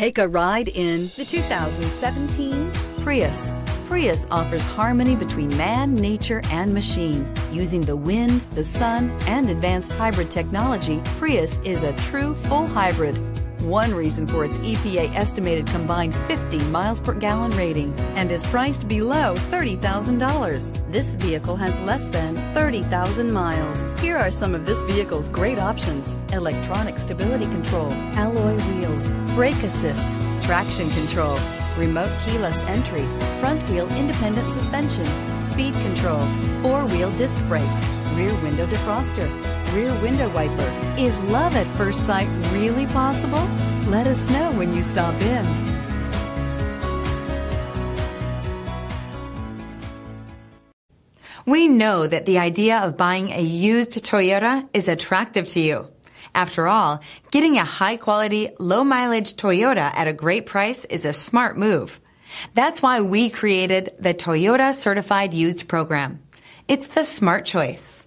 Take a ride in the 2017 Prius. Prius offers harmony between man, nature, and machine. Using the wind, the sun, and advanced hybrid technology, Prius is a true full hybrid. One reason for its EPA estimated combined 50 miles per gallon rating and is priced below $30,000. This vehicle has less than 30,000 miles. Here are some of this vehicle's great options: electronic stability control, alloy wheels, brake assist, traction control, remote keyless entry, front wheel independent suspension, speed control, four-wheel disc brakes, rear window defroster, rear window wiper. Is love at first sight really possible? Let us know when you stop in. We know that the idea of buying a used Toyota is attractive to you. After all, getting a high-quality, low-mileage Toyota at a great price is a smart move. That's why we created the Toyota Certified Used Program. It's the smart choice.